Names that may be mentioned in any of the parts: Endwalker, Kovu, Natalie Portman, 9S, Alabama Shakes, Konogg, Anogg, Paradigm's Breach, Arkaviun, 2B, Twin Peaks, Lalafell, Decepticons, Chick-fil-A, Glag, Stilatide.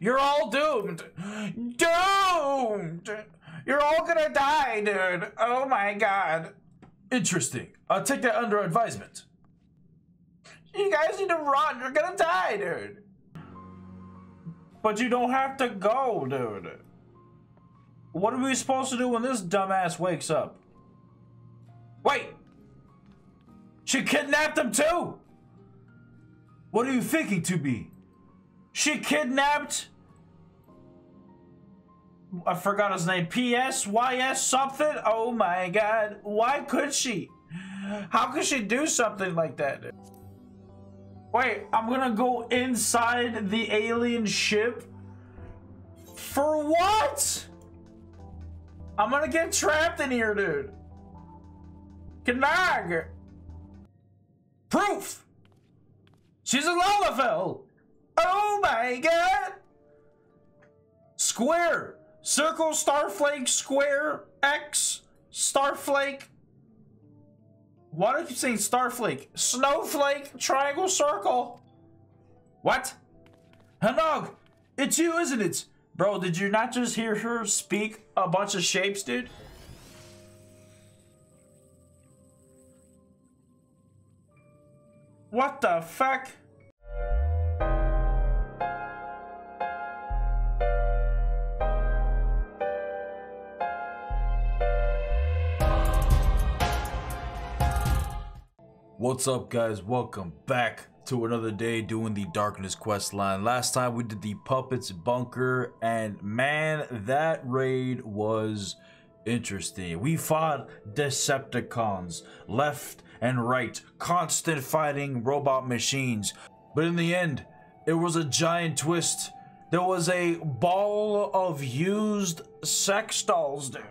You're all doomed. Doomed! You're all gonna die, dude. Oh my god. Interesting. I'll take that under advisement. You guys need to run. You're gonna die, dude. But you don't have to go, dude. What are we supposed to do when this dumbass wakes up? Wait! She kidnapped him too! What are you thinking, 2B? She kidnapped... I forgot his name. P.S. Y.S. something? Oh my god. Why could she? How could she do something like that? Wait, I'm gonna go inside the alien ship? For what? I'm gonna get trapped in here, dude. Konogg! Proof! She's a Lalafell! Oh my god! Square! Circle, starflake, square, X, starflake. Why do you keep saying starflake? Snowflake, triangle, circle. What? Anogg, it's you, isn't it? Bro, did you not just hear her speak a bunch of shapes, dude? What the fuck? What's up, guys? Welcome back to another day doing the Darkness quest line. Last time we did the Puppets Bunker, and man, that raid was interesting. We fought Decepticons left and right, constant fighting robot machines, but in the end it was a giant twist. There was a ball of used sex dolls, dude.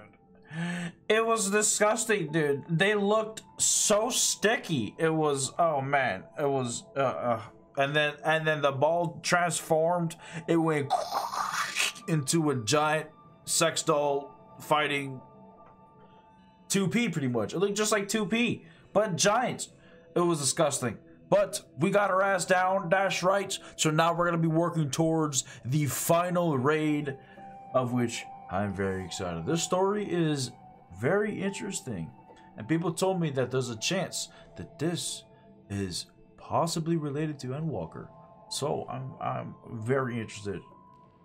It was disgusting, dude. They looked so sticky. It was, oh man, it was and then the ball transformed. It went into a giant sex doll fighting 2P, pretty much. It looked just like 2P, but giants. It was disgusting. But we got our ass down, dash right. So now we're gonna be working towards the final raid, of which I'm very excited. This story is very interesting, and people told me that there's a chance that this is possibly related to Endwalker. So I'm very interested,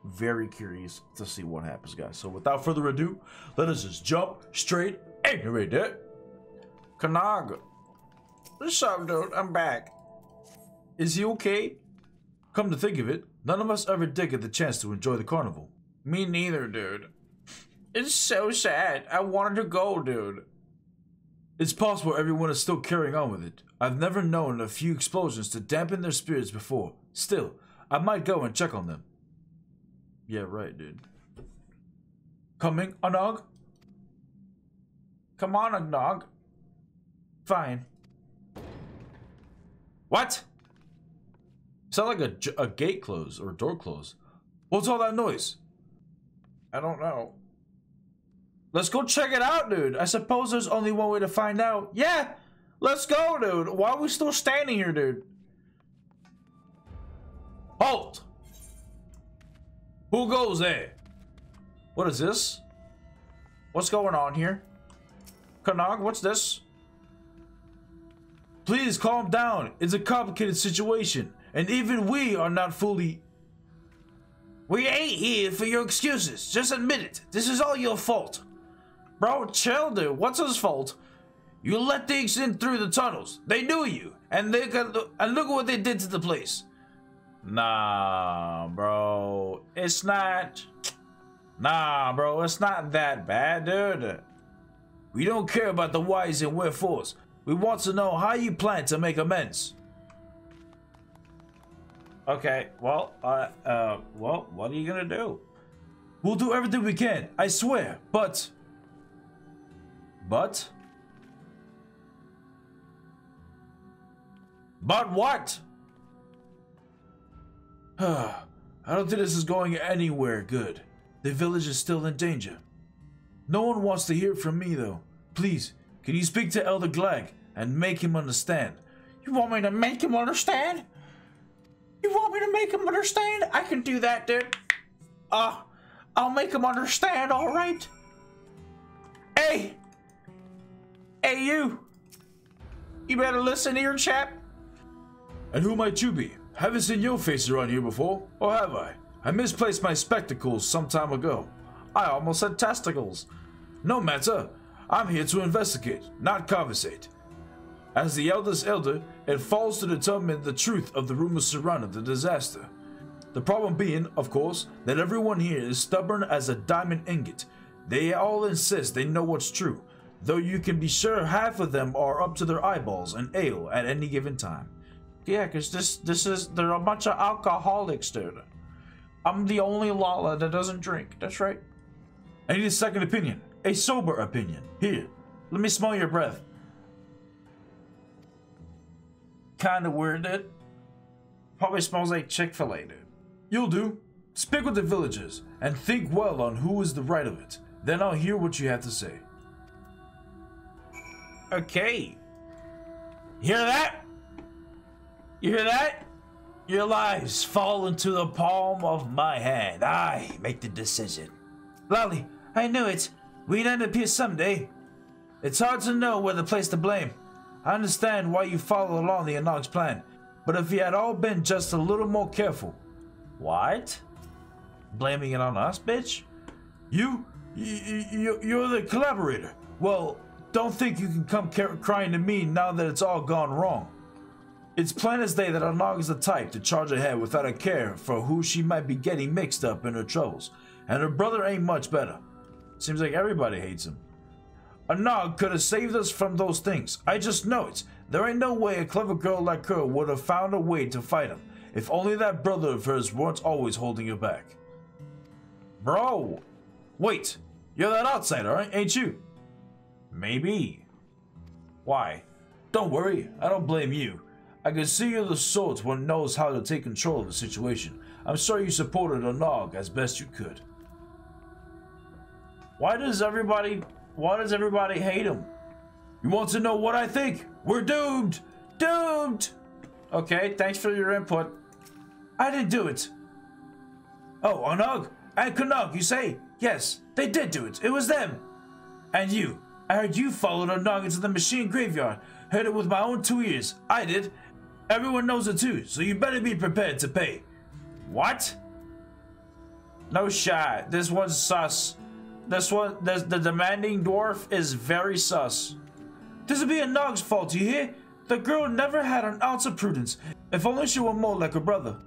very curious to see what happens, guys. So without further ado, let us just jump straight into it. Konogg, what's up, dude? I'm back. Is he okay? Come to think of it, none of us ever did get the chance to enjoy the carnival. Me neither, dude. It's so sad. I wanted to go, dude. It's possible everyone is still carrying on with it. I've never known a few explosions to dampen their spirits before. Still, I might go and check on them. Yeah, right, dude. Coming, Anogg? Come on, Anogg. Fine. What? Sound like a gate close or door close. What's all that noise? I don't know. Let's go check it out, dude. I suppose there's only one way to find out. Yeah, let's go, dude. Why are we still standing here, dude? Halt! Who goes there? What is this? What's going on here? Konogg, what's this? Please calm down. It's a complicated situation, and even we are not fully... We ain't here for your excuses. Just admit it. This is all your fault. Bro, chill, dude. What's his fault? You let things in through the tunnels. They knew you. And they got, and look at what they did to the place. Nah, bro. It's not... Nah, bro. It's not that bad, dude. We don't care about the whys and wherefores. We want to know how you plan to make amends. Okay, well, what are you gonna do? We'll do everything we can, I swear, but... But? But what? I don't think this is going anywhere good. The village is still in danger. No one wants to hear from me, though. Please, can you speak to Elder Glag and make him understand? You want me to make him understand? You want me to make him understand? I can do that, dude. I'll make him understand, all right? Hey! Hey, you! You better listen here, chap. And who might you be? Haven't seen your face around here before, or have I? I misplaced my spectacles some time ago. I almost said testicles. No matter. I'm here to investigate, not conversate. As the eldest elder, it falls to determine the truth of the rumors surrounding the disaster. The problem being, of course, that everyone here is stubborn as a diamond ingot. They all insist they know what's true, though you can be sure half of them are up to their eyeballs in ale at any given time. Yeah, because this is, they're a bunch of alcoholics, dude. I'm the only Lala that doesn't drink, that's right. I need a second opinion, a sober opinion. Here, let me smell your breath. Kinda weird, dude. Probably smells like Chick-fil-A, dude. You'll do. Speak with the villagers and think well on who is the right of it. Then I'll hear what you have to say. Okay. Hear that? You hear that? Your lives fall into the palm of my hand. I make the decision. Lolly, I knew it. We'd end up here someday. It's hard to know where the place to blame. I understand why you followed along the Anogg's plan, but if you had all been just a little more careful. What? Blaming it on us, bitch? You're the collaborator. Well, don't think you can come crying to me now that it's all gone wrong. It's plain as day that Anogg is the type to charge ahead without a care for who she might be getting mixed up in her troubles, and her brother ain't much better. Seems like everybody hates him. Anogg could have saved us from those things. I just know it. There ain't no way a clever girl like her would have found a way to fight him. If only that brother of hers weren't always holding her back. Bro! Wait! You're that outsider, ain't you? Maybe. Why? Don't worry, I don't blame you. I can see you're the sort one knows how to take control of the situation. I'm sorry you supported Anogg as best you could. Why does everybody hate him? You want to know what I think? We're doomed! Doomed! Okay, thanks for your input. I didn't do it. Oh, Anogg and Konogg, you say? Yes, they did do it. It was them. And you. I heard you followed Anogg into the machine graveyard. Heard it with my own two ears. I did. Everyone knows it too, so you better be prepared to pay. What? No shot. This one's sus. This one, the demanding dwarf is very sus. This'll be Anogg's fault, you hear? The girl never had an ounce of prudence. If only she were more like her brother.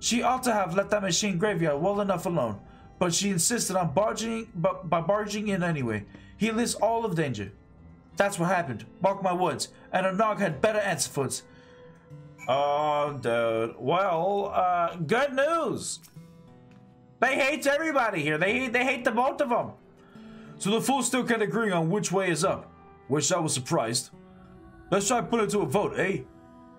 She ought to have let that machine graveyard well enough alone, but she insisted on barging in anyway. He lists all of danger. That's what happened, mark my words, and Anogg had better answer for it. Oh, dude. Well, good news. They hate everybody here. They hate the both of them. So the fools still can't agree on which way is up. Wish I was surprised. Let's try put it to a vote, eh?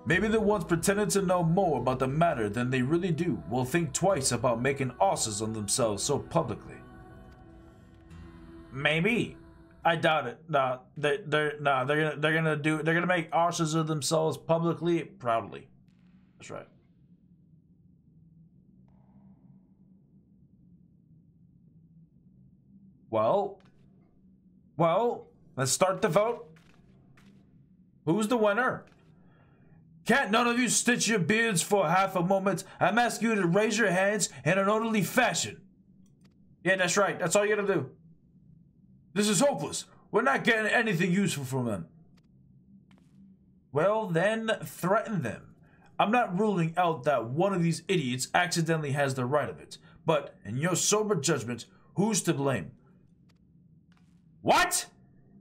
Maybe the ones pretending to know more about the matter than they really do will think twice about making asses on themselves so publicly. Maybe. I doubt it. Nah, they're gonna make asses of themselves publicly, proudly. That's right. Well, let's start the vote. Who's the winner? Can't none of you stitch your beards for half a moment? I'm asking you to raise your hands in an orderly fashion. Yeah, that's right. That's all you gotta do. This is hopeless. We're not getting anything useful from them. Well, then threaten them. I'm not ruling out that one of these idiots accidentally has the right of it, but in your sober judgment, who's to blame? What?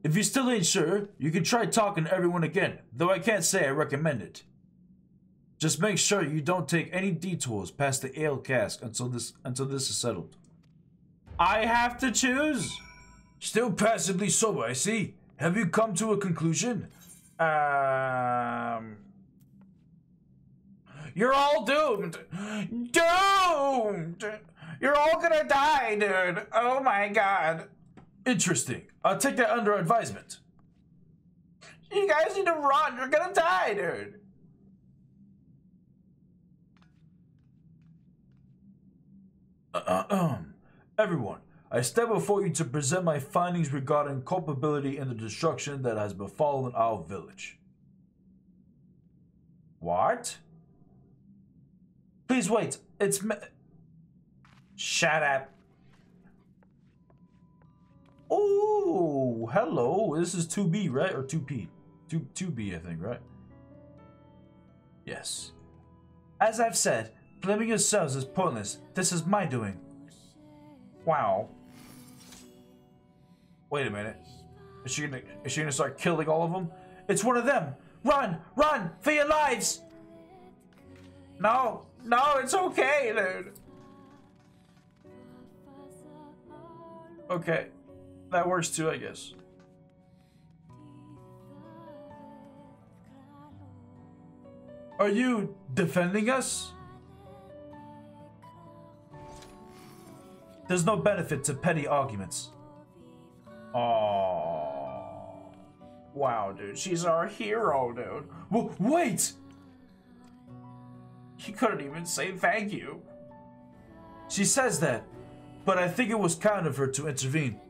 If you still ain't sure, you can try talking to everyone again, though I can't say I recommend it. Just make sure you don't take any detours past the ale cask until this is settled. I have to choose? Still passively sober, I see. Have you come to a conclusion? You're all doomed. Doomed! You're all gonna die, dude. Oh my god. Interesting. I'll take that under advisement. You guys need to run. You're gonna die, dude. Everyone, I step before you to present my findings regarding culpability in the destruction that has befallen our village. What? Please wait, it's me. Shut up. Oh, hello. This is 2B, right? Or 2P? 2B, I think, right? Yes. As I've said, blaming yourselves is pointless. This is my doing. Wow. Wait a minute. Is she gonna start killing all of them? It's one of them. Run! Run! For your lives! No! No, it's okay, dude. Okay. That works too, I guess. Are you defending us? There's no benefit to petty arguments. Oh, wow, dude. She's our hero, dude. Wait! She couldn't even say thank you. She says that, but I think it was kind of her to intervene.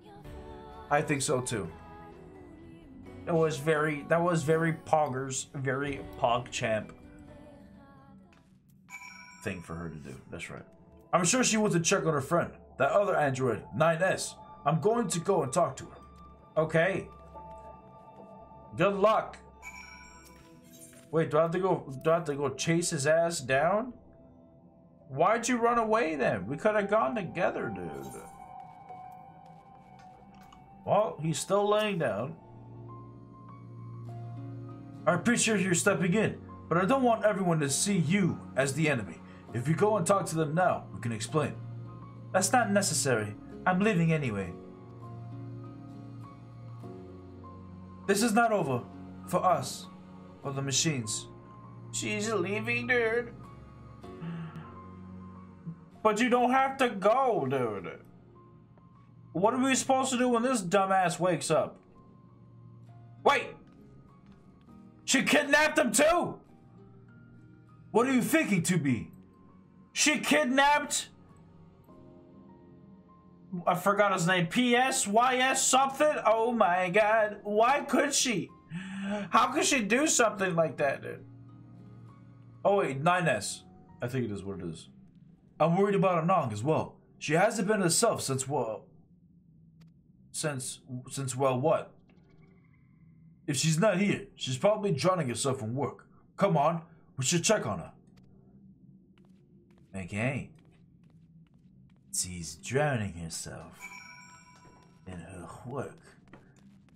I think so too. That was very poggers, very pog champ thing for her to do. That's right. I'm sure she went to check on her friend, that other android, 9S. I'm going to go and talk to her. Okay. Good luck. Wait, do I have to go chase his ass down? Why'd you run away then? We could have gone together, dude. Well, he's still laying down. I appreciate you're stepping in, but I don't want everyone to see you as the enemy. If you go and talk to them now, we can explain. That's not necessary. I'm leaving anyway. This is not over for us or the machines. She's leaving, dude. But you don't have to go, dude. What are we supposed to do when this dumbass wakes up? Wait! She kidnapped him too! What are you thinking, 2B? She kidnapped... I forgot his name. PS? YS? Something? Oh my god. Why could she? How could she do something like that, dude? Oh wait, 9S. I think it is what it is. I'm worried about Anogg as well. She hasn't been herself since... well. Well, what? If she's not here, she's probably drowning herself from work. Come on, we should check on her. Okay. She's drowning herself in her work.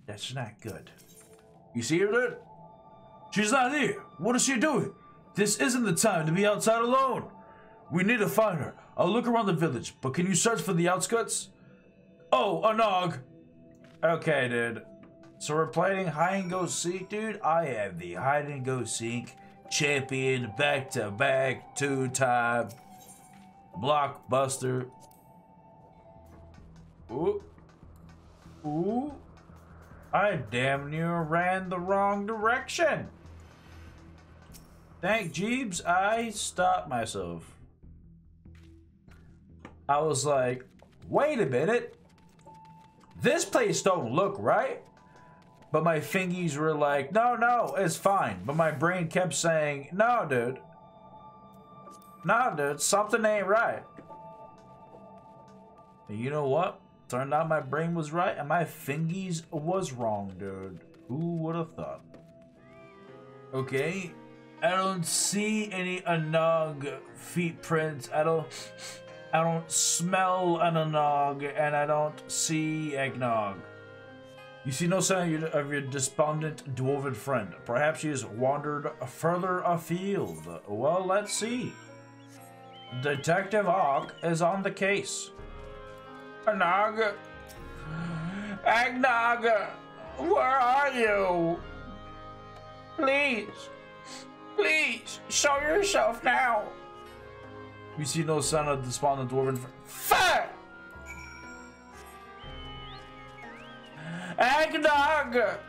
That's not good. You see her, dude? She's not here. What is she doing? This isn't the time to be outside alone. We need to find her. I'll look around the village, but can you search for the outskirts? Oh, Anogg. Okay, dude. So we're playing hide and go seek, dude. I am the hide and go seek champion, back to back, 2-time blockbuster. Ooh, ooh! I damn near ran the wrong direction. Thank Jeebs, I stopped myself. I was like, wait a minute. This place don't look right, but my fingies were like, no, it's fine. But my brain kept saying, no, dude, something ain't right. And you know what? Turned out my brain was right and my fingies was wrong, dude. Who would have thought? Okay, I don't see any Anogg feet prints. I don't smell an Anogg, and I don't see eggnog. You see no sign of your despondent dwarven friend. Perhaps she has wandered further afield. Well, let's see. Detective Hawk is on the case. Anogg? Eggnog! Where are you? Please! Please! Show yourself now! You see no sign of despondent dwarven friend. Fuck! Anogg!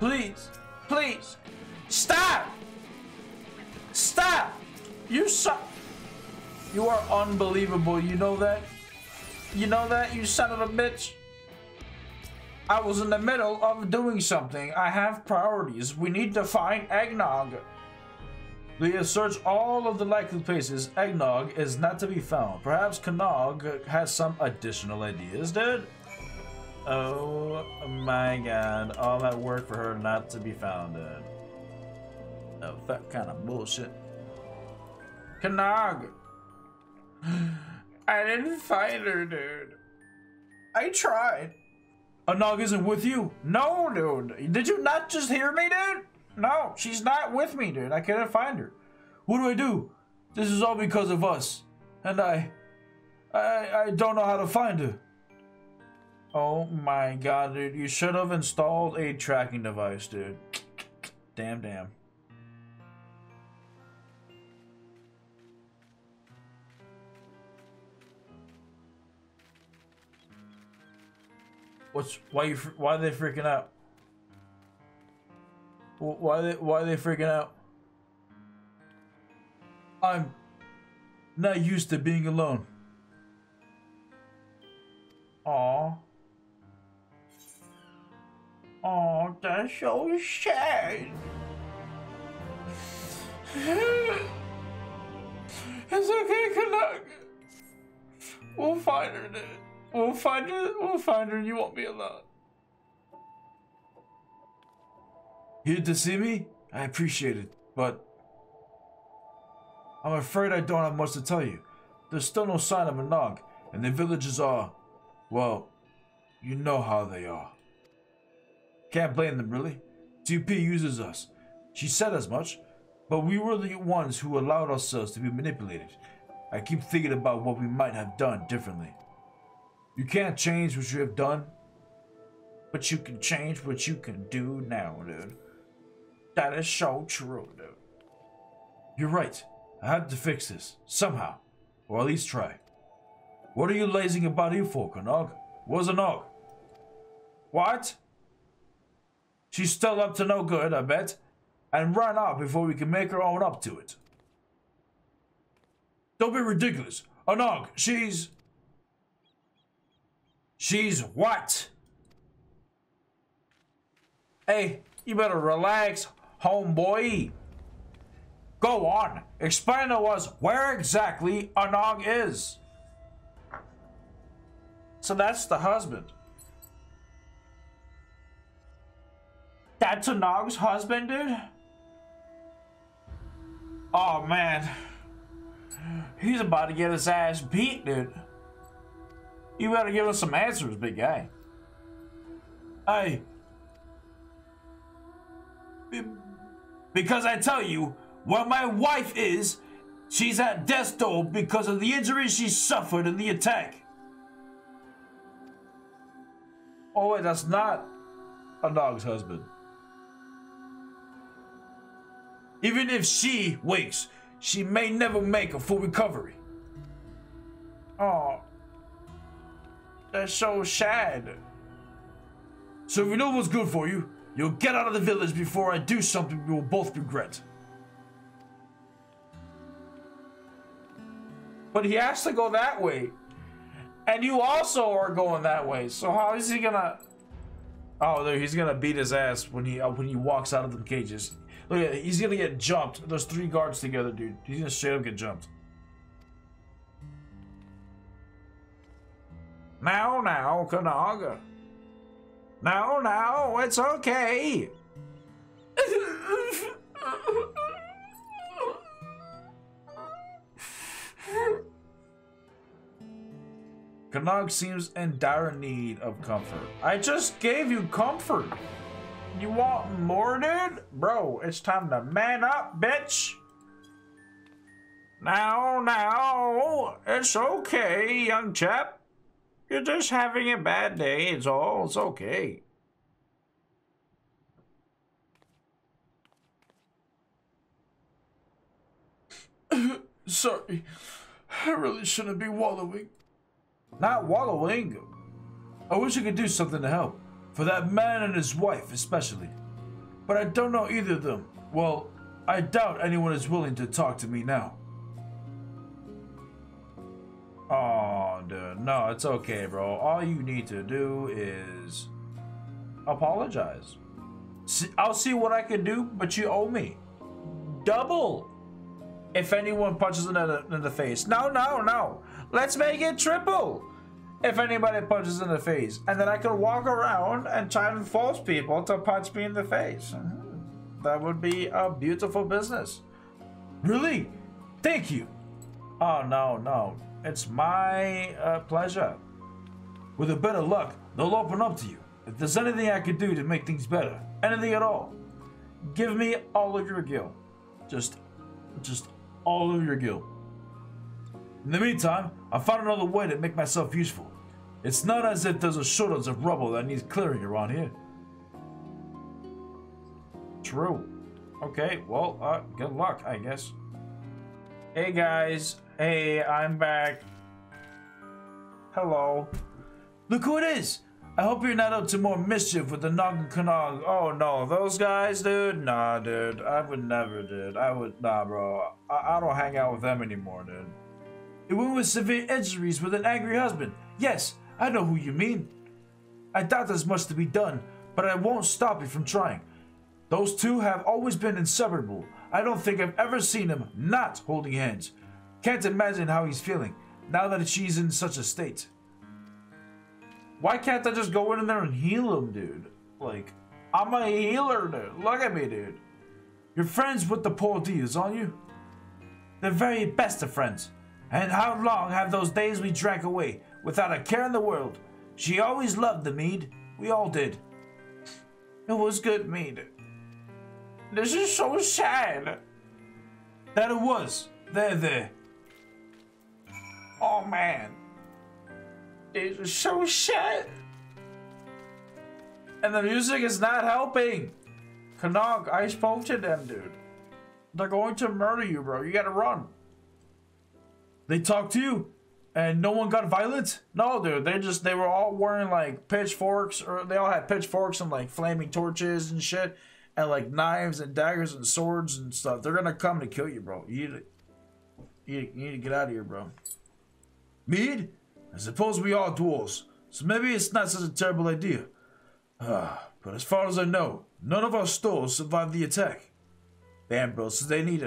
Please, please, stop! Stop! You suck! You are unbelievable. You know that? You know that, you son of a bitch? I was in the middle of doing something. I have priorities. We need to find Anogg. We have searched all of the likely places. Anogg is not to be found. Perhaps Konogg has some additional ideas, dude. Oh my god. All that work for her not to be found, dude. Oh, that kind of bullshit. Konogg. I didn't find her, dude. I tried. Anogg isn't with you? No, dude. Did you not just hear me, dude? No, she's not with me, dude. I couldn't find her. What do I do? This is all because of us. And I don't know how to find her. Oh my god, dude. You should have installed a tracking device, dude. Damn, damn. Why are they freaking out? Why are they freaking out? I'm not used to being alone. Aww. Aww, that's so sad. It's okay, Konogg. We'll find her, dude. We'll find her, and you won't be alone. Here to see me? I appreciate it, but I'm afraid I don't have much to tell you. There's still no sign of Anogg, and the villagers are, well, you know how they are. Can't blame them, really. 2B uses us. She said as much, but we were the ones who allowed ourselves to be manipulated. I keep thinking about what we might have done differently. You can't change what you have done, but you can change what you can do now, dude. That is so true, dude. You're right. I had to fix this, somehow. Or at least try. What are you lazing about here for, Konogg? Where's Anogg? What? She's still up to no good, I bet. And ran out before we can make her own up to it. Don't be ridiculous. Anogg, she's... She's what? Hey, you better relax, homeboy. Go on. Explain to us where exactly Anogg is. So that's the husband. That's Anogg's husband, dude? Oh, man. He's about to get his ass beat, dude. You better give us some answers, big guy. Hey. Because I tell you, where my wife is, she's at death's door because of the injuries she suffered in the attack. Oh, wait, that's not Anogg's husband. Even if she wakes, she may never make a full recovery. Oh. That's so sad. So if you know what's good for you, you'll get out of the village before I do something we will both regret. But he has to go that way. And you also are going that way. So how is he gonna... Oh, dude, he's gonna beat his ass when he walks out of the cages. Look at it, he's gonna get jumped. There's three guards together, dude. He's gonna straight up get jumped. Now, now, Konogg. Now, now, it's okay. Konogg seems in dire need of comfort. I just gave you comfort. You want more, dude? Bro, it's time to man up, bitch. Now, now, it's okay, young chap. You're just having a bad day, it's all, it's okay. Sorry, I really shouldn't be wallowing. Not wallowing. I wish I could do something to help, for that man and his wife especially. But I don't know either of them. Well, I doubt anyone is willing to talk to me now. I'm doing. No, it's okay, bro. All you need to do is apologize. I'll see what I can do, but you owe me. Double. If anyone punches another in the face. No, no, no. Let's make it triple. If anybody punches in the face. And then I can walk around and try and force people to punch me in the face. That would be a beautiful business. Really? Thank you. Oh, no, no. It's my pleasure. With a bit of luck, they'll open up to you. If there's anything I could do to make things better, anything at all, give me all of your gil. Just all of your gil. In the meantime, I found another way to make myself useful. It's not as if there's a shortage of rubble that needs clearing around here. True. Okay, well, good luck, I guess. Hey, guys. Hey, I'm back. Hello. Look who it is! I hope you're not up to more mischief with the Anogg and Konogg. Oh, no. Those guys, dude? Nah, dude. I would never, dude. Nah, bro. I don't hang out with them anymore, dude. It went with severe injuries with an angry husband. Yes, I know who you mean. I doubt there's much to be done, but I won't stop you from trying. Those two have always been inseparable. I don't think I've ever seen him not holding hands. Can't imagine how he's feeling now that she's in such a state. Why can't I just go in there and heal him, dude? Like, I'm a healer, dude. Look at me, dude. You're friends with the poor dears, aren't you? The very best of friends. And how long have those days we drank away without a care in the world? She always loved the mead. We all did. It was good mead. This is so sad. That it was. There. Oh, man. This is so sad. And the music is not helping. Konogg, I spoke to them, dude. They're going to murder you, bro. You gotta run. They talked to you and no one got violent? No, dude. They were all wearing like pitchforks, or they all had pitchforks and like flaming torches and shit. And like knives and daggers and swords and stuff. They're gonna come to kill you, bro. You need to get out of here, bro. Mead? I suppose we are dwarves, so maybe it's not such a terrible idea. But as far as I know, none of our stores survived the attack. Damn, bro. So they need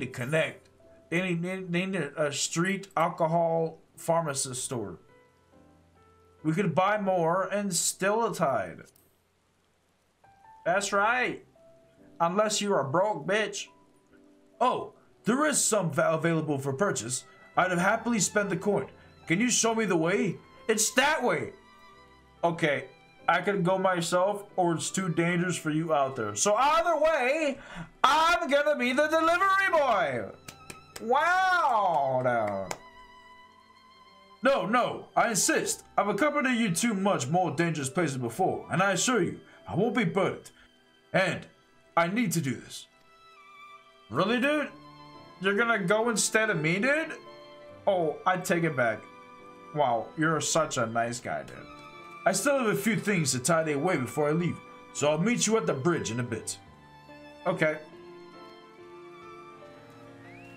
to connect. They need a street alcohol pharmacist store. We could buy more and Stilatide. That's right. Unless you're a broke bitch. Oh, there is some available for purchase. I'd have happily spent the coin. Can you show me the way? It's that way. Okay, I can go myself, or it's too dangerous for you out there. So either way, I'm gonna be the delivery boy. Wow. No, I insist. I've accompanied you to much more dangerous places before, and I assure you, I won't be burdened. And I need to do this. Really, dude? You're gonna go instead of me, dude? Oh, I take it back. Wow, you're such a nice guy, dude. I still have a few things to tidy away before I leave, so I'll meet you at the bridge in a bit. Okay.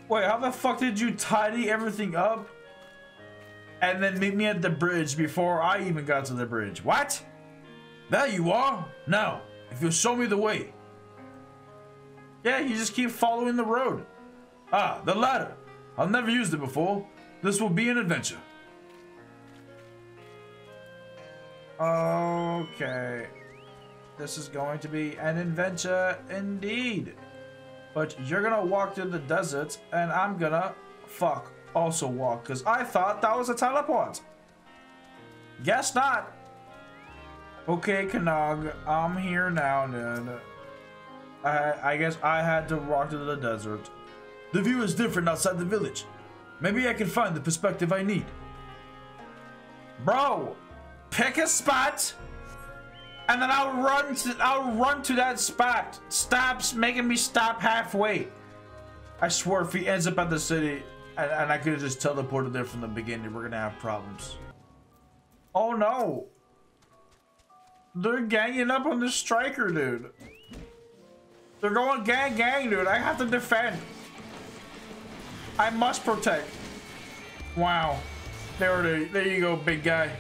Wait, how the fuck did you tidy everything up? And then meet me at the bridge before I even got to the bridge. What? There you are. Now, if you'll show me the way. Yeah, you just keep following the road. Ah, the ladder. I've never used it before. This will be an adventure. Okay. This is going to be an adventure indeed. But you're gonna walk through the desert, and I'm gonna also walk, because I thought that was a teleport. Guess not. Okay, Konogg, I'm here now, dude. I guess I had to walk through the desert. The view is different outside the village. Maybe I can find the perspective I need. Bro, pick a spot, and then I'll run to that spot. Stops making me stop halfway. I swear, if he ends up at the city, and I could have just teleported there from the beginning, we're gonna have problems. Oh no. They're ganging up on this striker, dude. They're going gang, dude. I have to defend. I must protect. Wow. There you go, big guy.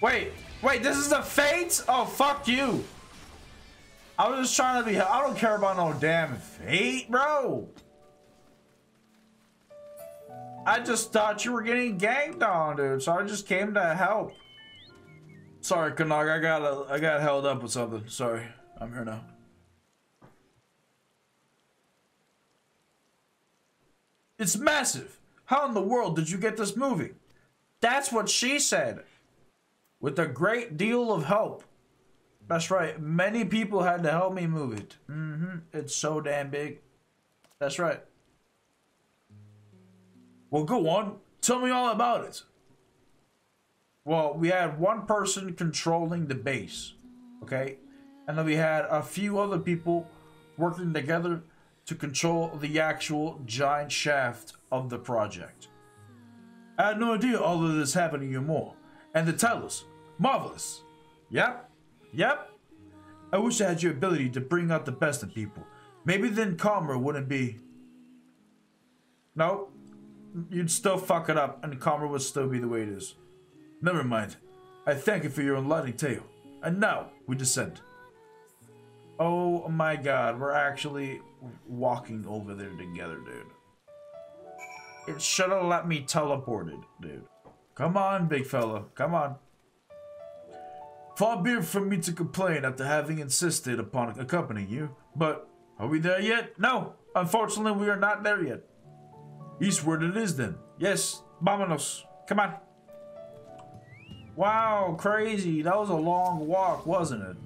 Wait, this is the Fates? Oh, fuck you. I was just trying to be... I don't care about no damn Fate, bro. I just thought you were getting ganked on, dude, so I just came to help. Sorry, Konogg, I got held up with something. Sorry, I'm here now. It's massive. How in the world did you get this moving? That's what she said. With a great deal of help. That's right. Many people had to help me move it. Mm-hmm. It's so damn big. That's right. Well, go on. Tell me all about it. Well, we had one person controlling the base. Okay? And then we had a few other people working together to control the actual giant shaft of the project. I had no idea all of this happened to you more. And the Talos. Marvelous. Yep. Yep. I wish I had your ability to bring out the best in people. Maybe then Karma wouldn't be... No. You'd still fuck it up and Karma would still be the way it is. Never mind. I thank you for your enlightening tale. And now we descend. Oh my god, we're actually walking over there together, dude. It should have let me teleport it, dude. Come on, big fella. Come on. Far be it from me to complain after having insisted upon accompanying you. But are we there yet? No. Unfortunately, we are not there yet. Eastward it is then. Yes. Vámonos. Come on. Wow, crazy. That was a long walk, wasn't it?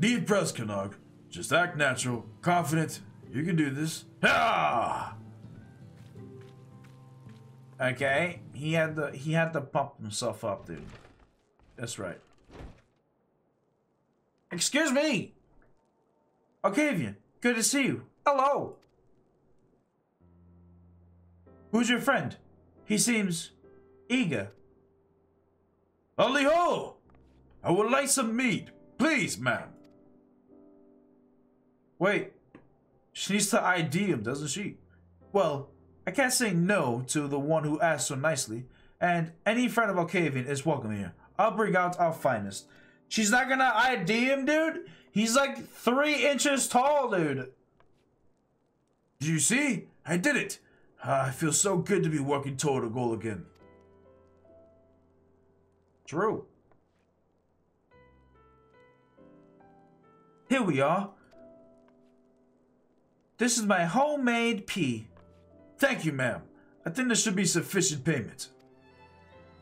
Be impressed, Konogg. Just act natural, confident. You can do this. Ah! Okay, he had to pump himself up, dude. That's right. Excuse me. Arkaviun, good to see you. Hello. Who's your friend? He seems eager. Aliho! I would like some meat, please, ma'am. Wait, she needs to ID him, doesn't she? Well, I can't say no to the one who asked so nicely, and any friend of Arkaviun is welcome here. I'll bring out our finest. She's not gonna ID him, dude? He's like 3 inches tall, dude. Did you see? I did it. I feel so good to be working toward a goal again. True. Here we are. This is my homemade pea. Thank you, ma'am. I think this should be sufficient payment.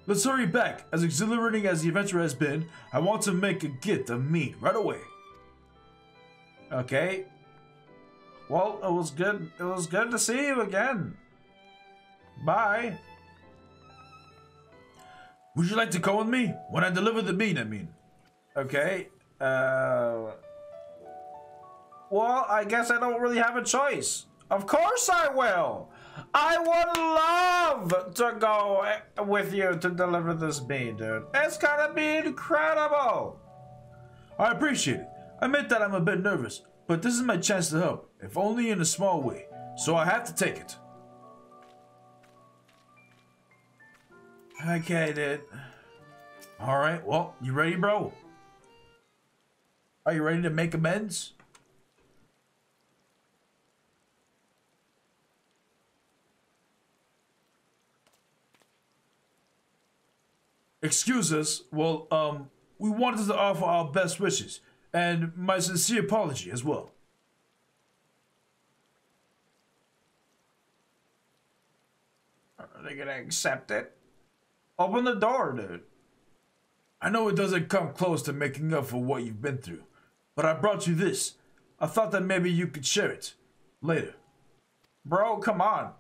Let's hurry back. As exhilarating as the adventure has been, I want to make a get of meat right away. Okay. Well, it was good to see you again. Bye. Would you like to go with me? When I deliver the meat, I mean. Okay. Well, I guess I don't really have a choice. Of course I will. I would love to go with you to deliver this meat, dude. It's gonna be incredible. I appreciate it. I admit that I'm a bit nervous, but this is my chance to help, if only in a small way. So I have to take it. Okay, dude. All right. Well, you ready, bro? Are you ready to make amends? Excuse us, well, we wanted to offer our best wishes, and my sincere apology as well. Are they gonna accept it? Open the door, dude. I know it doesn't come close to making up for what you've been through, but I brought you this. I thought that maybe you could share it later. Bro, come on.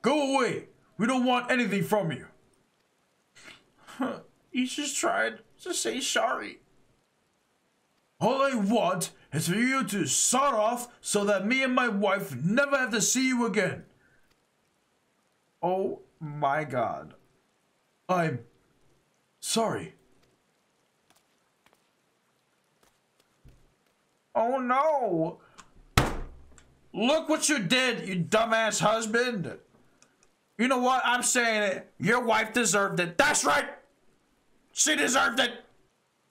Go away. We don't want anything from you. He just tried to say sorry. All I want is for you to sod off so that me and my wife never have to see you again. Oh my god. I'm sorry. Oh no. Look what you did, you dumbass husband. You know what? I'm saying it. Your wife deserved it. That's right. She deserved it.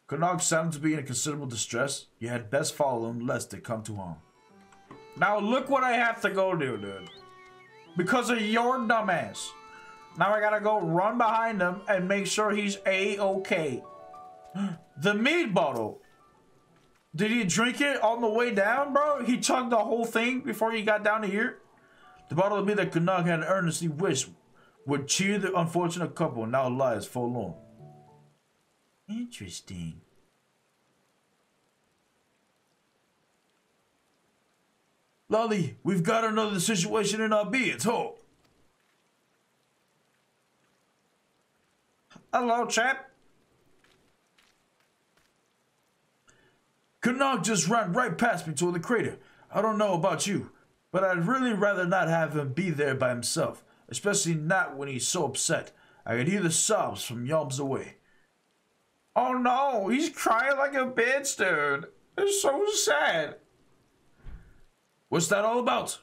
Konogg seemed to be in considerable distress. You had best follow him, lest they come to harm. Now look what I have to go do, dude. Because of your dumbass. Now I gotta go run behind him and make sure he's A-okay. The mead bottle. Did he drink it on the way down, bro? He chugged the whole thing before he got down to here? The bottle of mead that Konogg had earnestly wished would cheer the unfortunate couple now lies forlorn. Interesting. Lolly, we've got another situation in our beards, ho. Hello, chap. Konogg just ran right past me toward the crater. I don't know about you, but I'd really rather not have him be there by himself, especially not when he's so upset. I could hear the sobs from yobs away. Oh no, he's crying like a bitch, dude. It's so sad. What's that all about?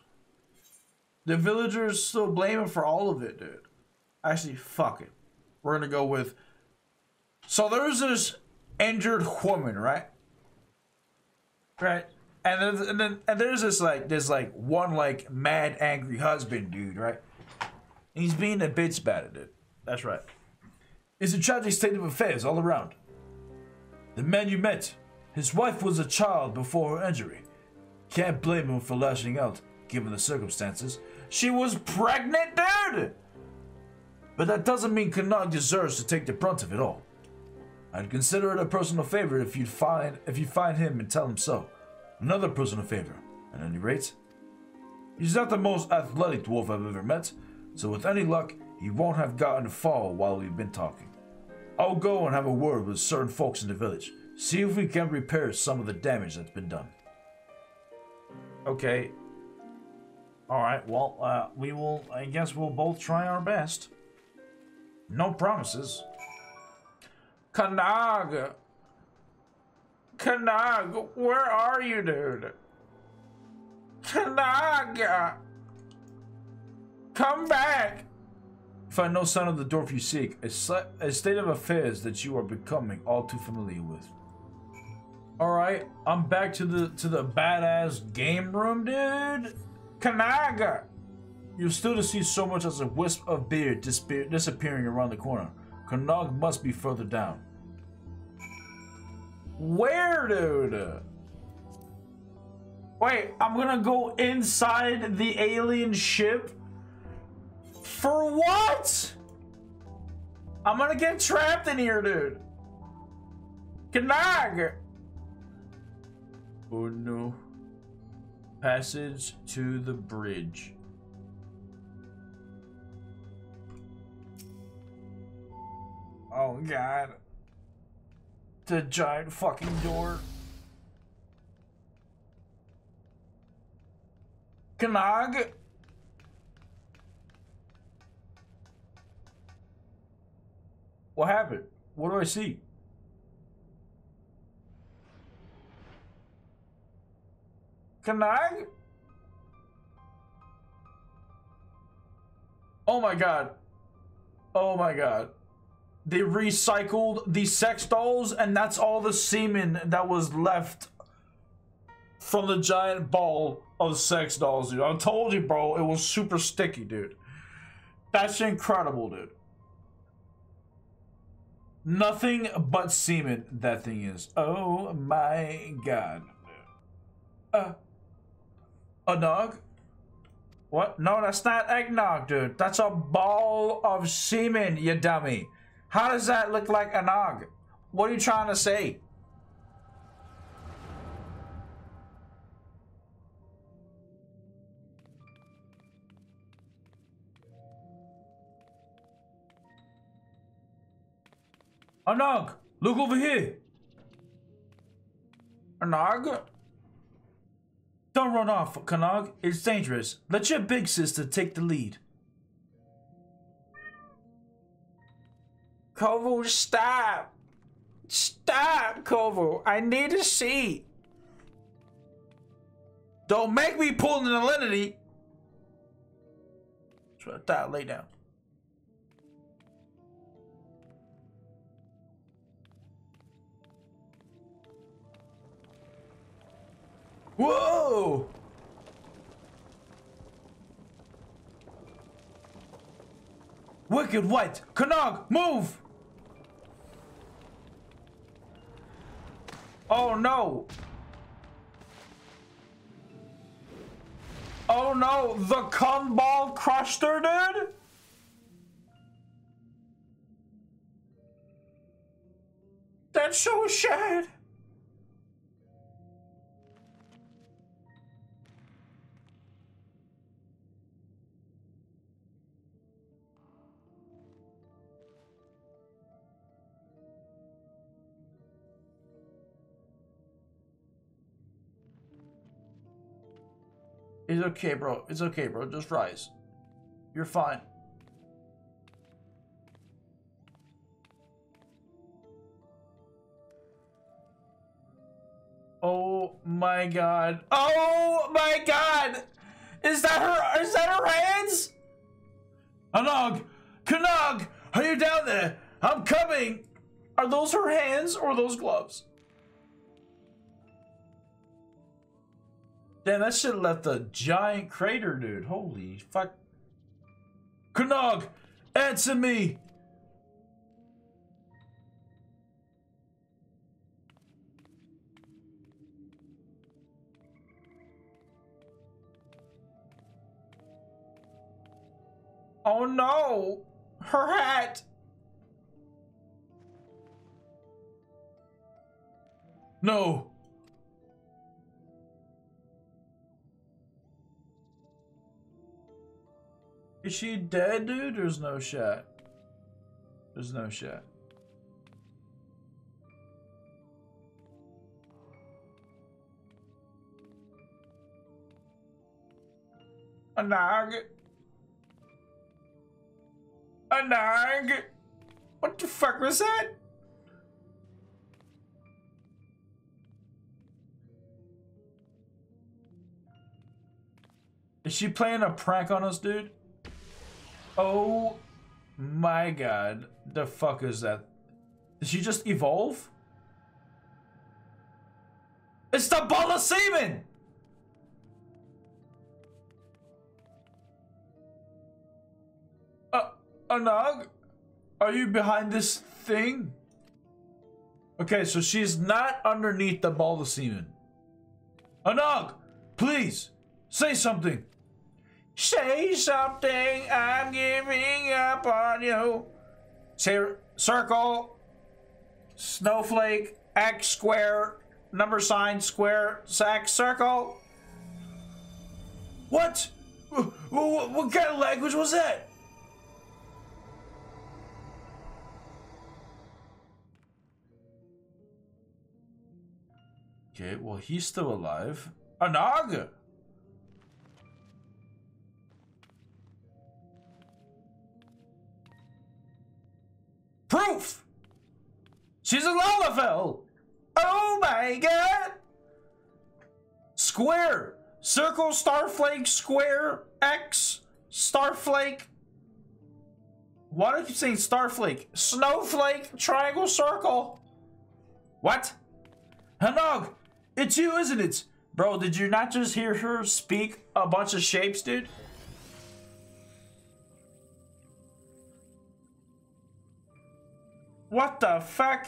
The villagers still blame him for all of it, dude. Actually, fuck it. We're gonna go with... So there's this injured woman, right? Right? And there's this like, there's like one like mad angry husband dude, right? And he's being a bitch about it, dude. That's right. It's a tragic state of affairs all around. The man you met, his wife was a child before her injury. Can't blame him for lashing out, given the circumstances. She was pregnant, dude! But that doesn't mean Konogg deserves to take the brunt of it all. I'd consider it a personal favor if you find him and tell him so. Another personal favor, at any rate. He's not the most athletic dwarf I've ever met, so with any luck, he won't have gotten far while we've been talking. I'll go and have a word with certain folks in the village. See if we can repair some of the damage that's been done. Okay. Alright, well, we will... I guess we'll both try our best. No promises. Konogg! Konogg, where are you, dude? Konogg! Come back! Find no sign of the dwarf you seek, a state of affairs that you are becoming all too familiar with. Alright, I'm back to the badass game room, dude. Konogg! You'll still to see so much as a wisp of beard disappearing around the corner. Konogg must be further down. Where, dude? Wait, I'm gonna go inside the alien ship? For what? I'm gonna get trapped in here, dude. Konogg! Oh no. Passage to the bridge. Oh god. The giant fucking door. Konogg? What happened? What do I see? Konogg? Oh my god. Oh my god. They recycled the sex dolls and that's all the semen that was left from the giant ball of sex dolls, dude. I told you, bro. It was super sticky, dude. That's incredible, dude. Nothing but semen, that thing is. Oh my god. Anogg? What? No, that's not eggnog, dude. That's a ball of semen, you dummy. How does that look like Anogg? What are you trying to say? Anogg, look over here. Anogg? Don't run off, Konogg. It's dangerous. Let your big sister take the lead. Kovu, stop! Stop, Kovu! I need to see! Don't make me pull an alinity! Lay down. Whoa! Wicked white! Konogg, move! Oh no! Oh no! The cum ball crushed her, dude? That's so sad! It's okay, bro. It's okay, bro. Just rise. You're fine. Oh my god. Oh my god! Is that her? Is that her hands? Anogg! Konogg! Are you down there? I'm coming! Are those her hands or those gloves? Damn, that shit left a giant crater, dude. Holy fuck. Konogg, answer me! Oh no! Her hat! No! Is she dead, dude? There's no shot. There's no shot. Anogg. Anogg. What the fuck was that? Is she playing a prank on us, dude? Oh my god, the fuck is that? Did she just evolve? It's the ball of semen! Anogg? Are you behind this thing? Okay, so she's not underneath the ball of semen. Anogg, please, say something. Say something, I'm giving up on you. Say circle, snowflake, X square, number sign, square, sack, circle. What? What kind of language was that? Okay, well, he's still alive. Anogg! Proof! She's a Lalafell! Oh my god! Square! Circle, starflake, square, X, starflake. Why do I keep saying starflake? Snowflake, triangle, circle. What? Anogg! It's you, isn't it? Bro, did you not just hear her speak a bunch of shapes, dude? What the fuck?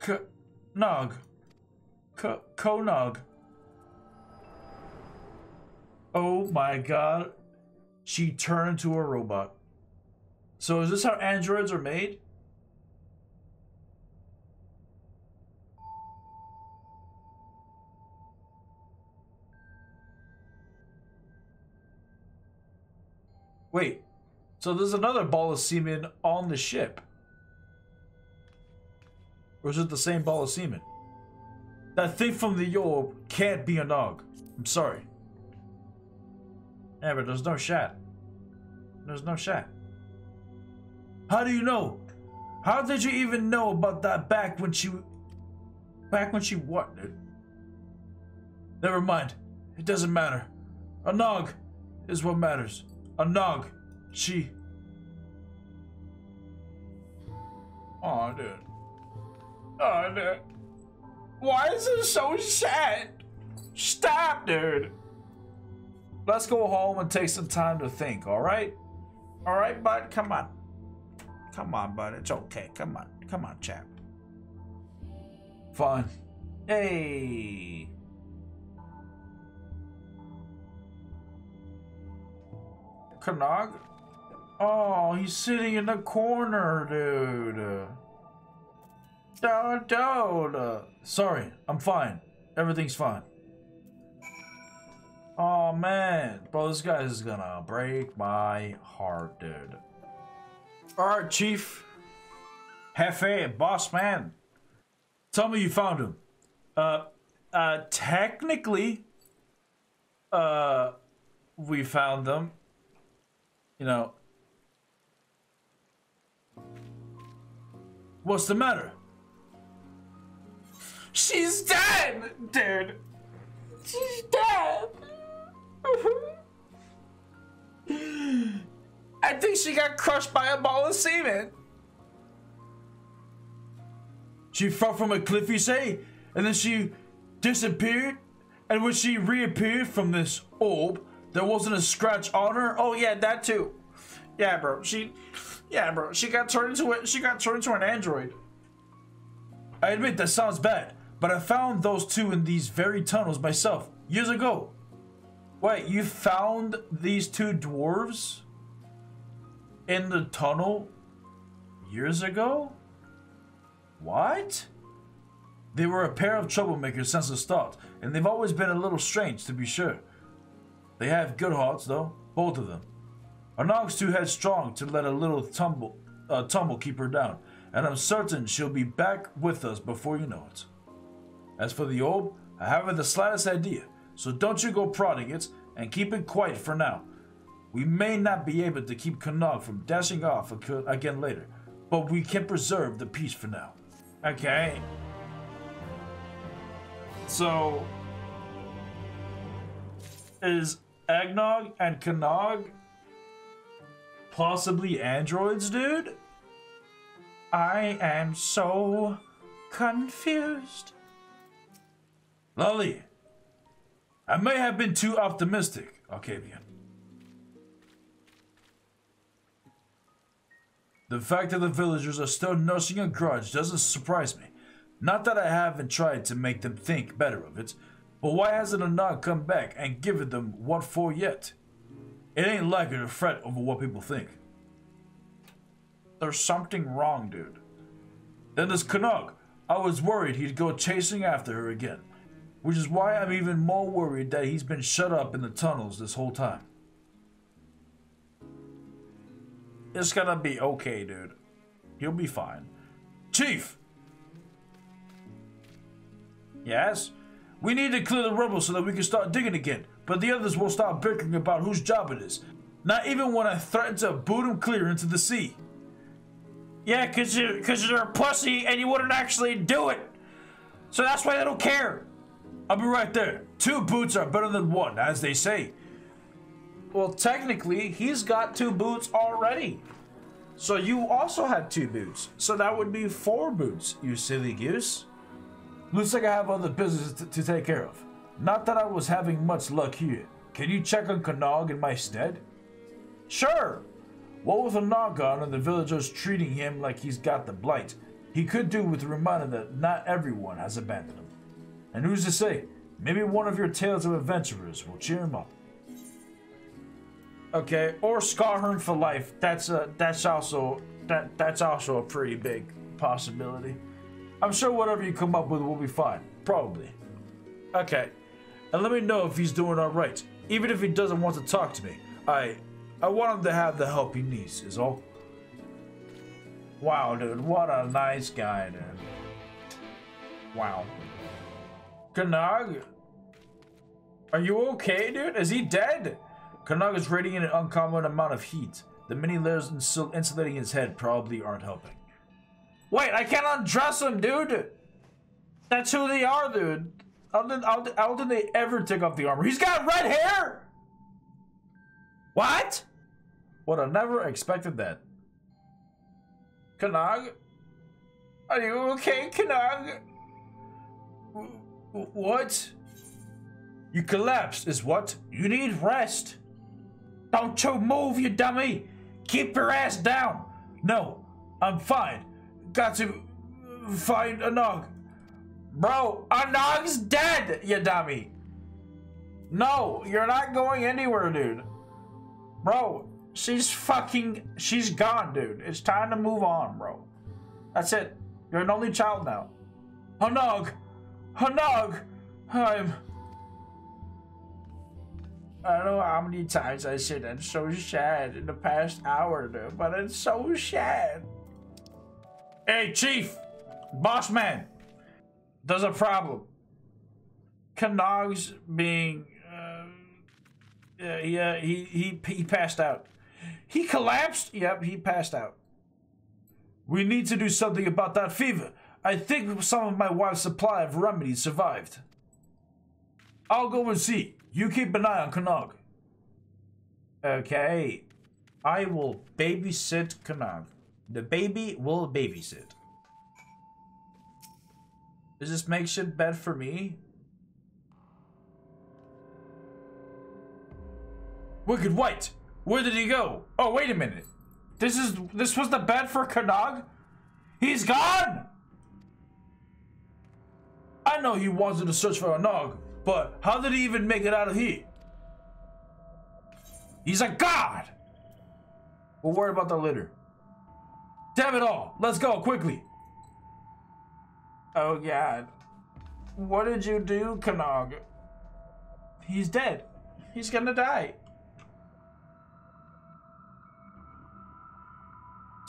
Konogg. Konogg. Oh my god. She turned into a robot. So is this how androids are made? Wait, so there's another ball of semen on the ship. Or is it the same ball of semen? That thing from the orb can't be Anogg. I'm sorry. Yeah, but there's no shot. There's no shot. How do you know? How did you even know about that back when she... Back when she what, dude? Never mind. It doesn't matter. Anogg is what matters. Anogg. She. Aw, dude. Aw, dude. Why is it so sad? Stop, dude. Let's go home and take some time to think, alright? Alright, bud? Come on. Come on, bud. It's okay. Come on. Come on, chap. Fine. Hey. Konogg? Oh, he's sitting in the corner, dude. Dude. Sorry, I'm fine. Everything's fine. Oh, man. Bro, this guy is gonna break my heart, dude. Alright, Chief. Jefe, boss man. Tell me you found him. Technically, we found them. You know. What's the matter? She's dead, dude. She's dead. I think she got crushed by a ball of semen. She fell from a cliff, you say? And then she disappeared? And when she reappeared from this orb, there wasn't a scratch on her? Oh yeah, that too. Yeah, bro. She got turned into a, she got turned into an android. I admit that sounds bad, but I found those two in these very tunnels myself years ago. Wait, you found these two dwarves in the tunnel years ago? What? They were a pair of troublemakers since the start, and they've always been a little strange, to be sure. They have good hearts, though, both of them. Anogg's too headstrong to let a little tumble keep her down, and I'm certain she'll be back with us before you know it. As for the orb, I haven't the slightest idea, so don't you go prodding it, and keep it quiet for now. We may not be able to keep Konogg from dashing off again later, but we can preserve the peace for now. Okay. So, is Anogg and Konogg possibly androids, dude? I am so confused. Lolly, I may have been too optimistic, Arkaviun. The fact that the villagers are still nursing a grudge doesn't surprise me. Not that I haven't tried to make them think better of it, but why hasn't Anogg come back and given them what for yet? It ain't likely to fret over what people think. There's something wrong, dude. Then there's Konogg. I was worried he'd go chasing after her again, which is why I'm even more worried that he's been shut up in the tunnels this whole time. It's gonna be okay, dude. He'll be fine. Chief! Yes? We need to clear the rubble so that we can start digging again, but the others will start bickering about whose job it is. Not even when I threaten to boot them clear into the sea. Yeah, cause you're a pussy and you wouldn't actually do it. So that's why they don't care. I'll be right there. Two boots are better than one, as they say. Well, technically, he's got two boots already. So you also have two boots. So that would be four boots, you silly goose. Looks like I have other business to take care of. Not that I was having much luck here. Can you check on Konogg in my stead? Sure. What with Anogg gone and the villagers treating him like he's got the blight, he could do with a reminder that not everyone has abandoned him. And who's to say? Maybe one of your tales of adventurers will cheer him up. Okay, or scar her for life. That's also a pretty big possibility. I'm sure whatever you come up with will be fine, probably. Okay, and let me know if he's doing all right. Even if he doesn't want to talk to me, I want him to have the help he needs, is all. Wow, dude, what a nice guy, dude. Wow. Konogg, are you okay, dude? Is he dead? Konogg is radiating an uncommon amount of heat. The many layers insulating his head probably aren't helping. Wait, I can't undress him, dude! That's who they are, dude. How did they ever take off the armor? He's got red hair? What? Would have never expected that. Konogg? Are you okay, Konogg? What? You collapsed is what? You need rest. Don't you move, you dummy. Keep your ass down. No, I'm fine. Got to find Anogg. Bro, Anogg's dead, you dummy. No, you're not going anywhere, dude. Bro, she's gone, dude. It's time to move on, bro. That's it. You're an only child now. Anogg! Anogg! I don't know how many times I said I'm so sad in the past hour, dude, but it's so sad. Hey, Chief! Boss man! There's a problem. Konogg's being... yeah, he passed out. He collapsed? Yep, he passed out. We need to do something about that fever. I think some of my wife's supply of remedies survived. I'll go and see. You keep an eye on Konogg. Okay. I will babysit Konogg. The baby will babysit. Is this makeshift bed for me? Wicked White! Where did he go? Oh, wait a minute. This was the bed for Konogg? He's gone! I know he wanted to search for Anogg, but how did he even make it out of here? He's a god! We'll worry about that later. Damn it all! Let's go, quickly! Oh god. What did you do, Konogg? He's dead. He's gonna die.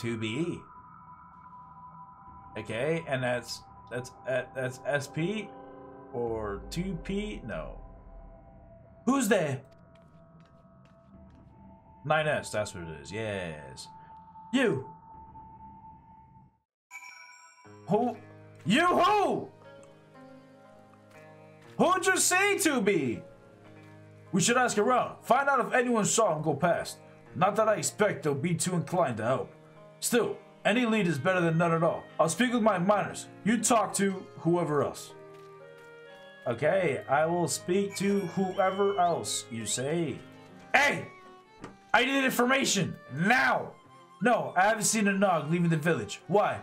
2B. Okay, and that's SP or 2P? No. Who's there? 9S, that's what it is. Yes. You. Who? You who? Who'd you say 2B? We should ask around. Find out if anyone saw him go past. Not that I expect they'll be too inclined to help. Still, any lead is better than none at all. I'll speak with my miners. You talk to whoever else. Okay, I will speak to whoever else, you say. Hey! I need information! Now! No, I haven't seen Anogg leaving the village. Why?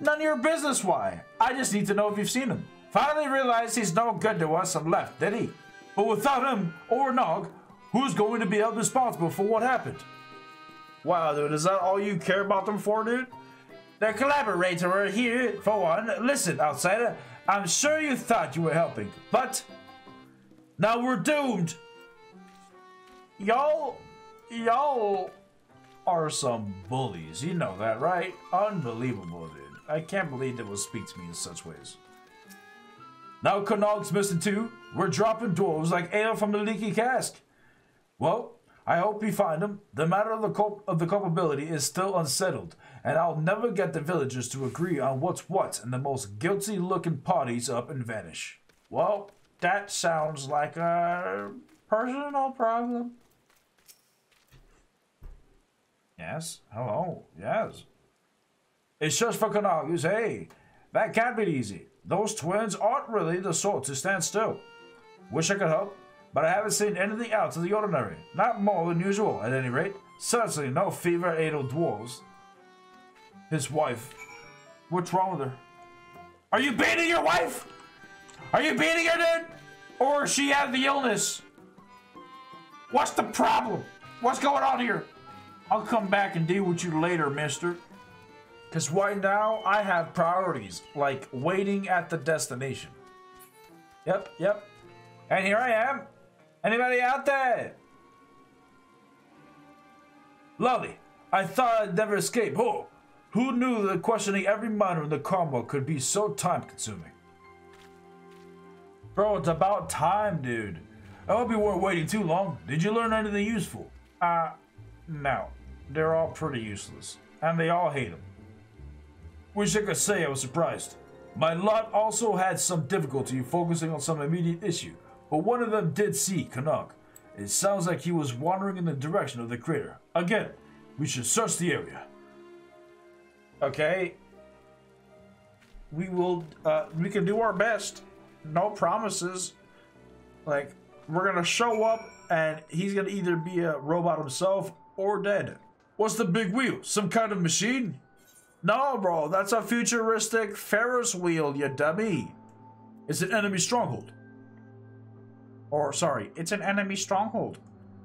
None of your business why. I just need to know if you've seen him. Finally realized he's no good to us and left, did he? But without him, or Anogg, who's going to be held responsible for what happened? Wow, dude, is that all you care about them for, dude? The collaborator are here, for one. Listen, outsider, I'm sure you thought you were helping, but now we're doomed. Y'all are some bullies. You know that, right? Unbelievable, dude. I can't believe they will speak to me in such ways. Now Konogg's missing too. We're dropping dwarves like ale from the leaky cask. Well, I hope you find him. The matter of the culpability is still unsettled, and I'll never get the villagers to agree on what's what, and the most guilty-looking parties up and vanish. Well, that sounds like a personal problem. Yes. Hello. Yes. It's just for Konogg, you say. That can't be easy. Those twins aren't really the sort to stand still. Wish I could help, but I haven't seen anything out of the ordinary. Not more than usual, at any rate. Certainly no fever idle dwarves. His wife. What's wrong with her? Are you beating your wife? Are you beating her, dude? Or is she out of the illness? What's the problem? What's going on here? I'll come back and deal with you later, mister. Because right now, I have priorities, like waiting at the destination. Yep, yep. And here I am. Anybody out there? Lovely. I thought I'd never escape. Oh, who knew that questioning every miner in the Commonwealth could be so time-consuming? Bro, it's about time, dude. I hope you weren't waiting too long. Did you learn anything useful? No. They're all pretty useless. And they all hate him. Wish I could say I was surprised. My lot also had some difficulty focusing on some immediate issue, but one of them did see Konogg. It sounds like he was wandering in the direction of the crater. Again, we should search the area. Okay. We will, we can do our best. No promises. Like, we're gonna show up and he's gonna either be a robot himself or dead. What's the big wheel? Some kind of machine? No, bro, that's a futuristic Ferris wheel, you dummy. It's an enemy stronghold. Or, sorry, it's an enemy stronghold.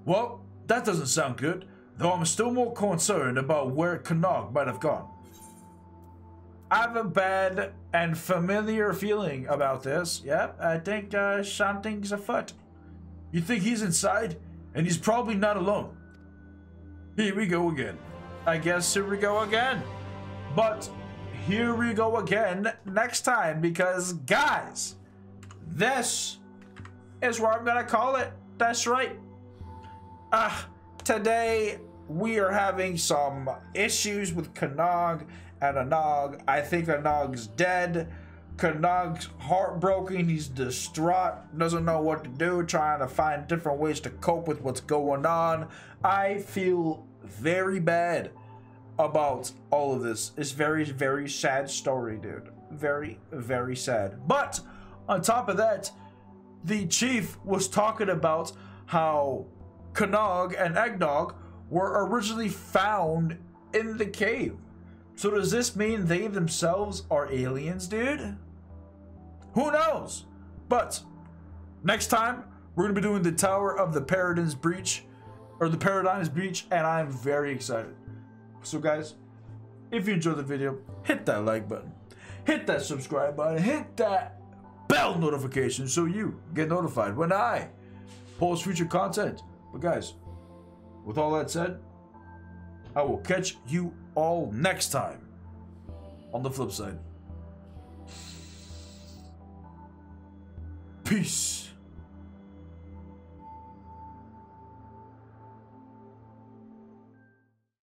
Well, that doesn't sound good, though I'm still more concerned about where Konogg might have gone. I have a bad and familiar feeling about this. Yep, I think something's afoot. You think he's inside? And he's probably not alone. Here we go again. I guess here we go again. But here we go again next time, because guys, this is where I'm gonna call it. That's right. Today we are having some issues with Konogg and Anogg. I think Anogg's dead. Konogg's heartbroken. He's distraught, doesn't know what to do, trying to find different ways to cope with what's going on. I feel very bad about all of this. It's very, very sad story, dude. Very, very sad. But on top of that, the chief was talking about how Konogg and Anogg were originally found in the cave. So does this mean they themselves are aliens, dude? Who knows? But next time we're gonna be doing the Tower of the Paradigm's Breach, or the Paradigm's Breach, and I'm very excited. So guys, if you enjoyed the video, hit that like button, hit that subscribe button, hit that bell notification so you get notified when I post future content. But guys, with all that said, I will catch you all next time on the flip side. Peace.